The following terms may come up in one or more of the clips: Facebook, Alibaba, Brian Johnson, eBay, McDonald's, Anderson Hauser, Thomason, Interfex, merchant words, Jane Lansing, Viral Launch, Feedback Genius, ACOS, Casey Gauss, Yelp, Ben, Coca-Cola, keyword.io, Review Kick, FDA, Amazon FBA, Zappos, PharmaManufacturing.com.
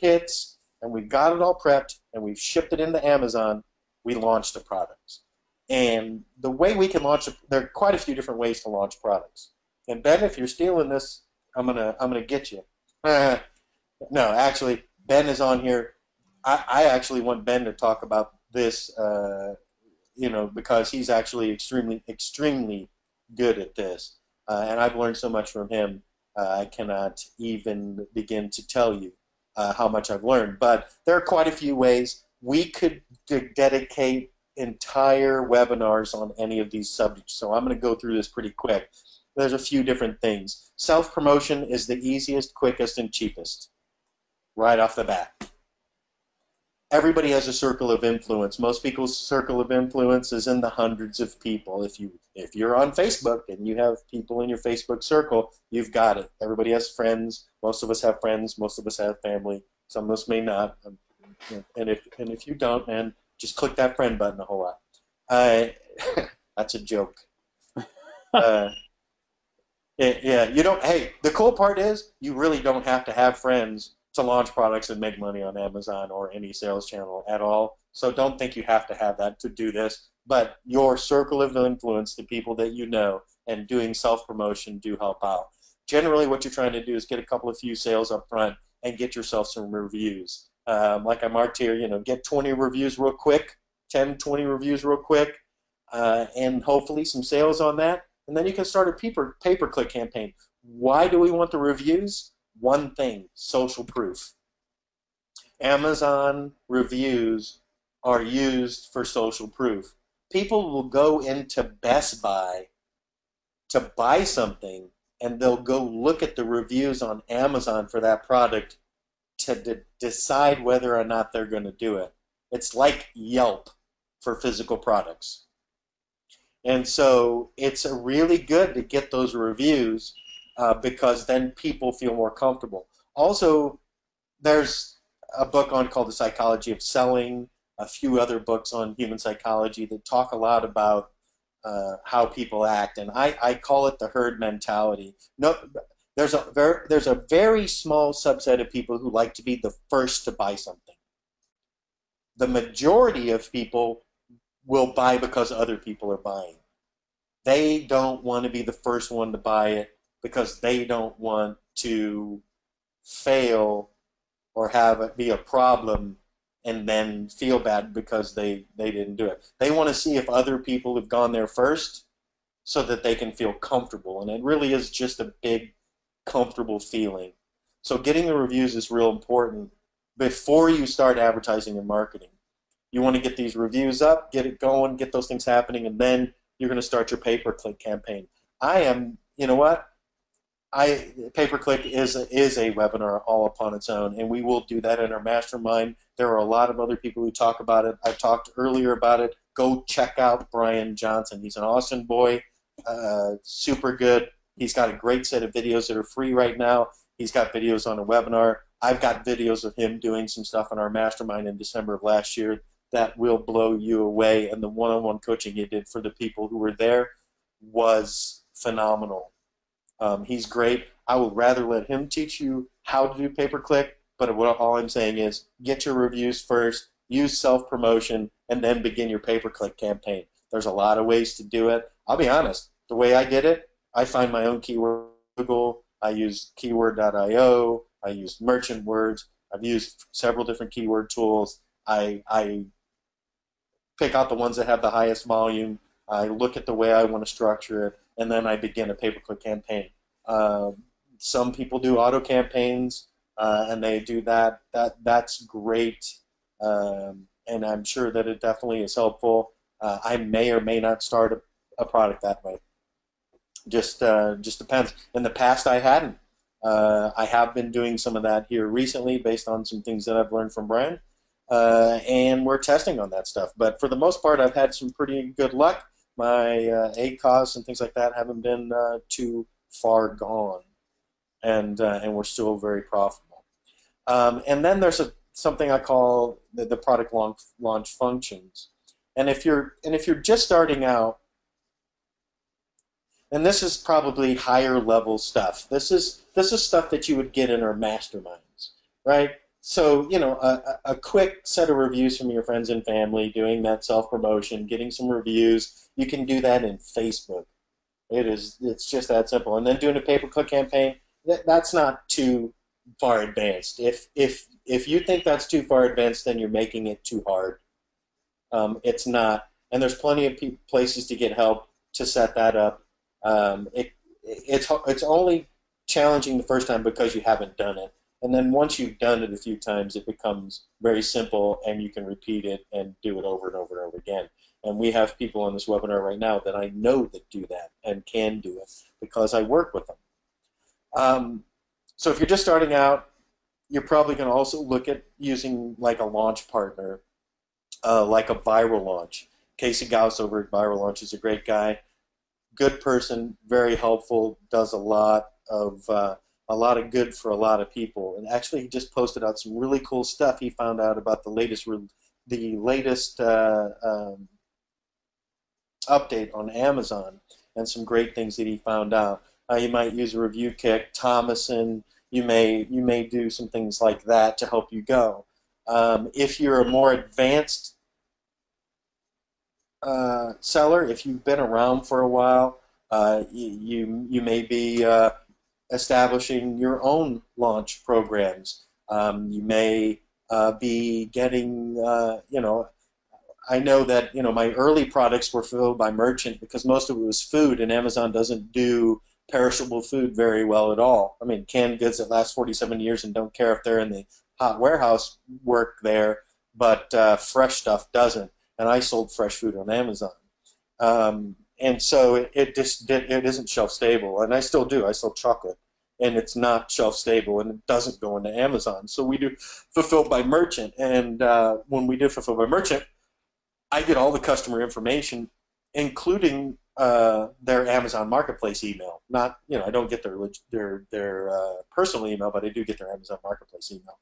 hits and we've got it all prepped and we've shipped it into Amazon, we launch the products. And the way we can launch, there are quite a few different ways to launch products. And Ben, if you're stealing this, I'm gonna get you. No, actually, Ben is on here. I actually want Ben to talk about this, you know, because he's actually extremely good at this, and I've learned so much from him. I cannot even begin to tell you how much I've learned. But there are quite a few ways we could dedicate entire webinars on any of these subjects. So I'm going to go through this pretty quick. There's a few different things. Self-promotion is the easiest, quickest, and cheapest right off the bat. Everybody has a circle of influence. Most people's circle of influence is in the hundreds of people. If you're on Facebook and you have people in your Facebook circle, you've got it. Everybody has friends. Most of us have friends. Most of us have family. Some of us may not. And if you don't, man, just click that friend button a whole lot. That's a joke. Yeah, you don't. Hey, the cool part is you really don't have to have friends to launch products and make money on Amazon or any sales channel at all. So don't think you have to have that to do this. But your circle of influence, the people that you know, and doing self-promotion do help out. Generally, what you're trying to do is get a couple of few sales up front and get yourself some reviews. Like I marked here, you know, get 20 reviews real quick, 10, 20 reviews real quick, and hopefully some sales on that. And then you can start a pay-per-click campaign. Why do we want the reviews? One thing, social proof. Amazon reviews are used for social proof. People will go into Best Buy to buy something, and they'll go look at the reviews on Amazon for that product to decide whether or not they're going to do it. It's like Yelp for physical products. And so it's really good to get those reviews because then people feel more comfortable. Also, there's a book on called The Psychology of Selling, a few other books on human psychology that talk a lot about how people act, and I call it the herd mentality. No, there's a very small subset of people who like to be the first to buy something. The majority of people will buy because other people are buying. They don't want to be the first one to buy it because they don't want to fail or have it be a problem and then feel bad because they didn't do it. They want to see if other people have gone there first so that they can feel comfortable, and it really is just a big comfortable feeling. So getting the reviews is real important before you start advertising and marketing. You want to get these reviews up, get it going, get those things happening, and then you're going to start your pay-per-click campaign. You know what? Pay-per-click is a webinar all upon its own, and we will do that in our mastermind. There are a lot of other people who talk about it. I talked earlier about it. Go check out Brian Johnson. He's an Austin boy, super good. He's got a great set of videos that are free right now. He's got videos on a webinar. I've got videos of him doing some stuff in our mastermind in December of last year that will blow you away, and the one-on-one coaching he did for the people who were there was phenomenal. He's great. I would rather let him teach you how to do pay-per-click, but all I'm saying is get your reviews first, use self-promotion, and then begin your pay-per-click campaign. There's a lot of ways to do it. I'll be honest, the way I did it, I find my own keyword Google. I use keyword.io. I used merchant words. I've used several different keyword tools. I pick out the ones that have the highest volume. I look at the way I want to structure it, and then I begin a pay-per-click campaign. Some people do auto campaigns, and they do that. That's great, and I'm sure that it definitely is helpful. I may or may not start a product that way. Just depends. In the past, I hadn't. I have been doing some of that here recently based on some things that I've learned from Brian, and we're testing on that stuff. But for the most part, I've had some pretty good luck. My ACOS and things like that haven't been too far gone, and we're still very profitable. And then there's something I call the product launch functions. And if you're just starting out, and this is probably higher level stuff. This is stuff that you would get in our masterminds, right? So, you know, a quick set of reviews from your friends and family, doing that self-promotion, getting some reviews. You can do that in Facebook. It's just that simple. And then doing a pay-per-click campaign, that's not too far advanced. If you think that's too far advanced, then you're making it too hard. It's not. And there's plenty of places to get help to set that up. It's only challenging the first time because you haven't done it. And then once you've done it a few times, it becomes very simple, and you can repeat it and do it over and over and over again. And we have people on this webinar right now that I know that do that and can do it because I work with them. So if you're just starting out, you're probably going to also look at using like a launch partner, like a Viral Launch. Casey Gauss over at Viral Launch is a great guy, good person, very helpful, does a lot of good for a lot of people, and actually he just posted out some really cool stuff. He found out about the latest update on Amazon and some great things that he found out. You might use a Review Kick, Thomason. You may do some things like that to help you go. If you're a more advanced seller, if you've been around for a while, you may be establishing your own launch programs. You may be getting, you know, I know that, you know, my early products were filled by merchant because most of it was food, and Amazon doesn't do perishable food very well at all. I mean, canned goods that last 47 years and don't care if they're in the hot warehouse work there, but fresh stuff doesn't. And I sold fresh food on Amazon. And so it isn't shelf stable, and I still do. I sell chocolate, and it's not shelf stable, and it doesn't go into Amazon. So we do fulfilled by merchant, and when we did fulfilled by merchant, I get all the customer information, including their Amazon Marketplace email. Not, you know, I don't get their personal email, but I do get their Amazon Marketplace email.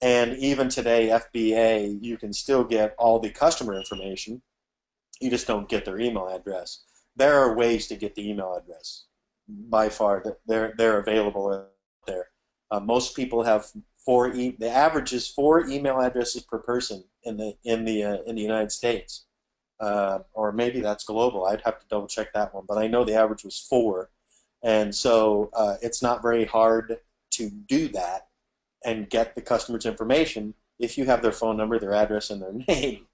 And even today, FBA, you can still get all the customer information. You just don't get their email address. There are ways to get the email address. By far, they're available out there. Most people have the average is 4 email addresses per person in the United States, or maybe that's global. I'd have to double check that one, but I know the average was 4, and so it's not very hard to do that and get the customer's information if you have their phone number, their address, and their name.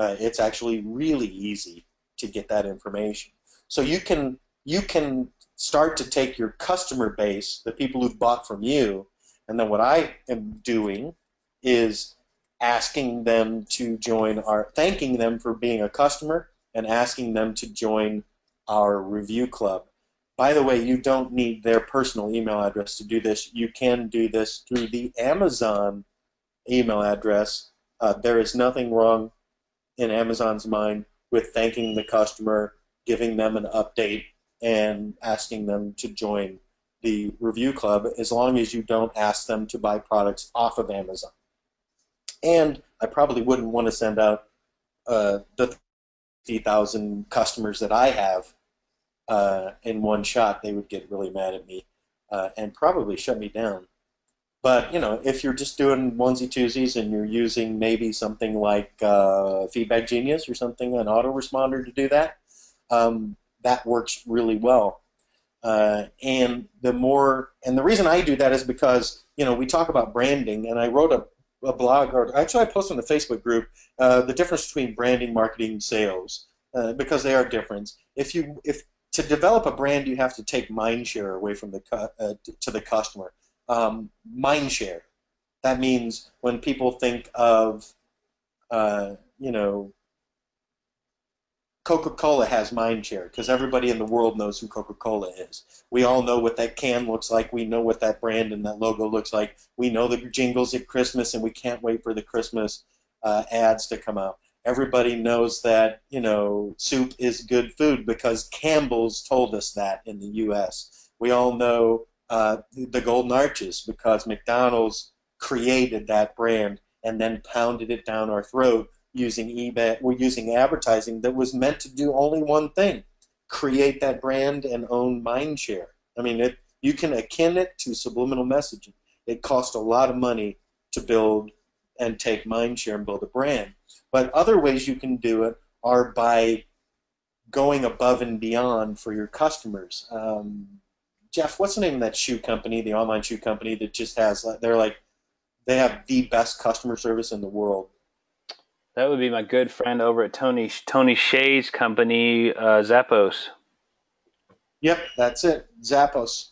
It's actually really easy to get that information. So you can start to take your customer base, the people who've bought from you, and then what I am doing is asking them to join thanking them for being a customer and asking them to join our review club. By the way, you don't need their personal email address to do this. You can do this through the Amazon email address. There is nothing wrong in Amazon's mind with thanking the customer, giving them an update, and asking them to join the review club, as long as you don't ask them to buy products off of Amazon. And I probably wouldn't want to send out the 50,000 customers that I have in one shot. They would get really mad at me and probably shut me down. But, you know, if you're just doing onesie-twosies and you're using maybe something like Feedback Genius or something, an autoresponder to do that, that works really well. And the reason I do that is because, you know, we talk about branding, and I wrote a blog, or actually I posted on the Facebook group, the difference between branding, marketing, and sales, because they are different. If to develop a brand, you have to take mind share away from to the customer. Mind share. That means when people think of, you know, Coca-Cola has mind share because everybody in the world knows who Coca-Cola is. We all know what that can looks like. We know what that brand and that logo looks like. We know the jingles at Christmas, and we can't wait for the Christmas ads to come out. Everybody knows that, you know, soup is good food because Campbell's told us that in the U.S. We all know the Golden Arches because McDonald's created that brand and then pounded it down our throat using eBay. We're using advertising that was meant to do only one thing: create that brand and own mind share. I mean, you can akin it to subliminal messaging. It cost a lot of money to build and take mind share and build a brand. But other ways you can do it are by going above and beyond for your customers. Jeff, what's the name of that shoe company, the online shoe company that just has, they're like, they have the best customer service in the world? That would be my good friend over at Tony Shea's company, Zappos. Yep, that's it, Zappos.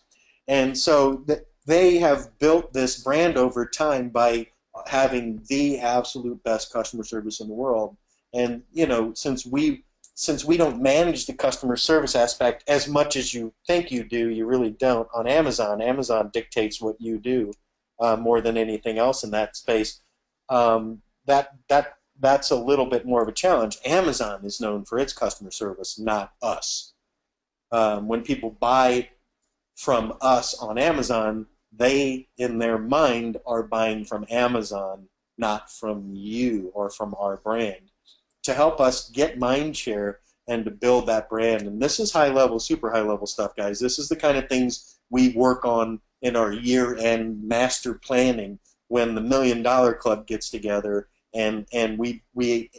And so they have built this brand over time by having the absolute best customer service in the world. And you know, since we don't manage the customer service aspect as much as you think you do, you really don't on Amazon. Amazon dictates what you do more than anything else in that space. That's a little bit more of a challenge. Amazon is known for its customer service, not us. When people buy from us on Amazon, they, in their mind, are buying from Amazon, not from you or from our brand. To help us get mind share and to build that brand, and this is high-level, super high-level stuff, guys. This is the kind of things we work on in our year-end master planning when the $1 Million Club gets together, and we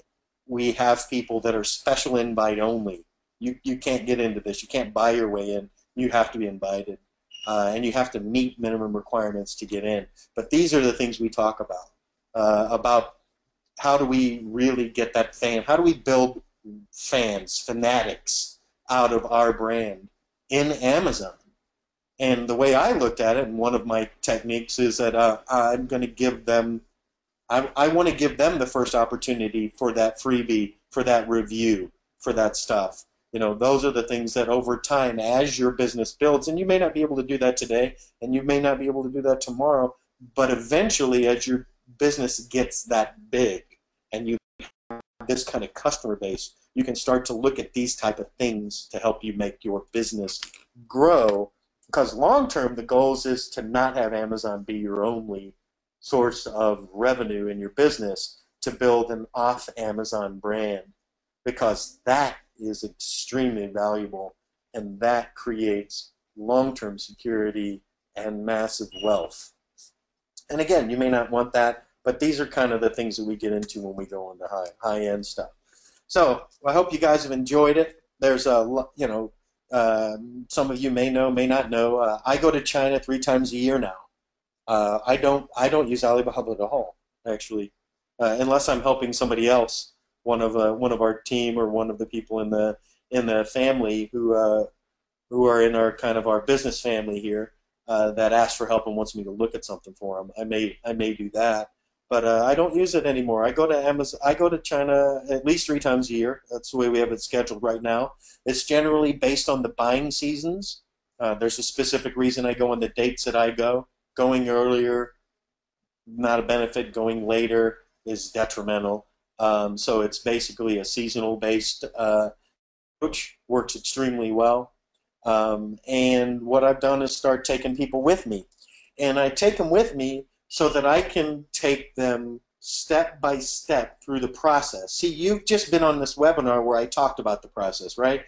have people that are special invite only. You can't get into this. You can't buy your way in. You have to be invited. And you have to meet minimum requirements to get in. But these are the things we talk about how do we really get that fan, how do we build fans, fanatics out of our brand in Amazon. And the way I looked at it, and one of my techniques is that I'm going to give them, I want to give them the first opportunity for that freebie, for that review, for that stuff. You know, those are the things that over time, as your business builds, and you may not be able to do that today, and you may not be able to do that tomorrow, but eventually as your business gets that big and you have this kind of customer base, you can start to look at these type of things to help you make your business grow, because long term the goals is to not have Amazon be your only source of revenue in your business, to build an off-Amazon brand, because that is extremely valuable, and that creates long-term security and massive wealth. And again, you may not want that, but these are kind of the things that we get into when we go on to high-end stuff. So I hope you guys have enjoyed it. There's a, you know, some of you may know, may not know. I go to China 3 times a year now. I don't use Alibaba at all, actually, unless I'm helping somebody else. One of our team or one of the people in the family who are in our kind of our business family here that asks for help and wants me to look at something for them. I may do that, but I don't use it anymore. I go to Amazon. I go to China at least 3 times a year. That's the way we have it scheduled right now. It's generally based on the buying seasons. There's a specific reason I go on the dates that I go. Going earlier, not a benefit. Going later is detrimental. So it's basically a seasonal-based approach, works extremely well. And what I've done is start taking people with me. And I take them with me so that I can take them step by step through the process. See, you've just been on this webinar where I talked about the process, right?